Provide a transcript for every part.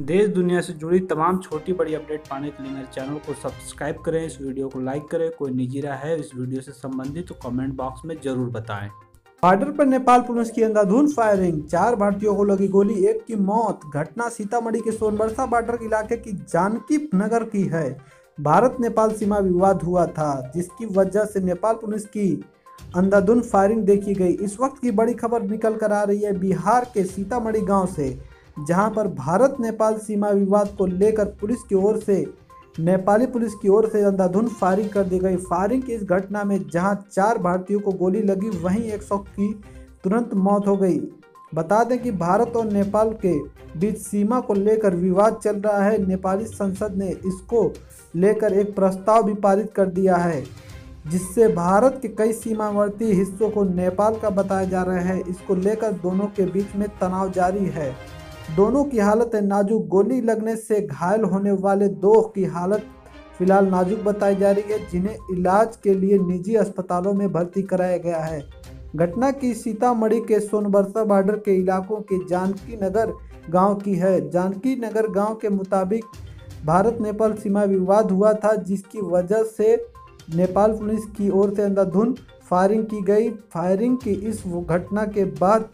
देश दुनिया से जुड़ी तमाम छोटी बड़ी अपडेट पाने के लिए मेरे चैनल को सब्सक्राइब करें, इस वीडियो को लाइक करें। कोई निजी राय है इस वीडियो से संबंधित तो कमेंट बॉक्स में जरूर बताएं। बॉर्डर पर नेपाल पुलिस की अंधाधुंध फायरिंग, 4 भारतीयों को लगी गोली, 1 की मौत। घटना सीतामढ़ी के सोनबरसा बॉर्डर इलाके की जानकी नगर की है। भारत नेपाल सीमा विवाद हुआ था जिसकी वजह से नेपाल पुलिस की अंधाधुंध फायरिंग देखी गई। इस वक्त की बड़ी खबर निकल कर आ रही है बिहार के सीतामढ़ी गांव से, जहां पर भारत नेपाल सीमा विवाद को लेकर पुलिस की ओर से नेपाली पुलिस की ओर से अंधाधुंध फायरिंग कर दी गई। फायरिंग की इस घटना में जहां 4 भारतीयों को गोली लगी वहीं 100 की तुरंत मौत हो गई। बता दें कि भारत और नेपाल के बीच सीमा को लेकर विवाद चल रहा है। नेपाली संसद ने इसको लेकर एक प्रस्ताव भी पारित कर दिया है जिससे भारत के कई सीमावर्ती हिस्सों को नेपाल का बताया जा रहा है। इसको लेकर दोनों के बीच में तनाव जारी है। दोनों की हालत है नाजुक। गोली लगने से घायल होने वाले 2 की हालत फिलहाल नाजुक बताई जा रही है, जिन्हें इलाज के लिए निजी अस्पतालों में भर्ती कराया गया है। घटना की सीतामढ़ी के सोनबरसा बॉर्डर के इलाकों के जानकी नगर गांव की है। जानकी नगर गांव के मुताबिक भारत नेपाल सीमा विवाद हुआ था जिसकी वजह से नेपाल पुलिस की ओर से अंधाधुंध फायरिंग की गई। फायरिंग की इस घटना के बाद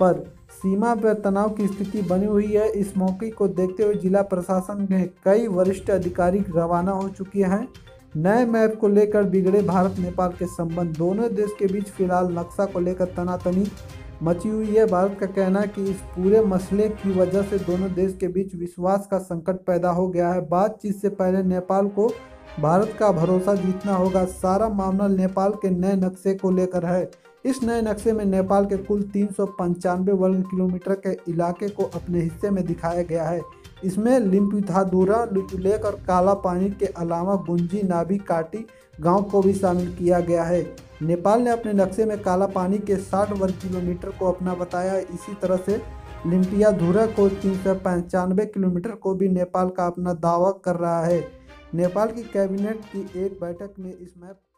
पर सीमा पर तनाव की स्थिति बनी हुई है। इस मौके को देखते हुए जिला प्रशासन के कई वरिष्ठ अधिकारी रवाना हो चुके हैं। नए मैप को लेकर बिगड़े भारत नेपाल के संबंध, दोनों देश के बीच फिलहाल नक्शा को लेकर तनातनी मची हुई है। भारत का कहना है कि इस पूरे मसले की वजह से दोनों देश के बीच विश्वास का संकट पैदा हो गया है। बातचीत से पहले नेपाल को भारत का भरोसा जीतना होगा। सारा मामला नेपाल के नए नक्शे को लेकर है। इस नए नक्शे में नेपाल के कुल 395 वर्ग किलोमीटर के इलाके को अपने हिस्से में दिखाया गया है। इसमें लिम्पियाधुरा, लिपुलेख और काला पानी के अलावा गुंजी, नाभी काटी गांव को भी शामिल किया गया है। नेपाल ने अपने नक्शे में काला पानी के 60 वर्ग किलोमीटर को अपना बताया। इसी तरह से लिम्पियाधुरा को 395 किलोमीटर को भी नेपाल का अपना दावा कर रहा है। नेपाल की कैबिनेट की एक बैठक में इस मैप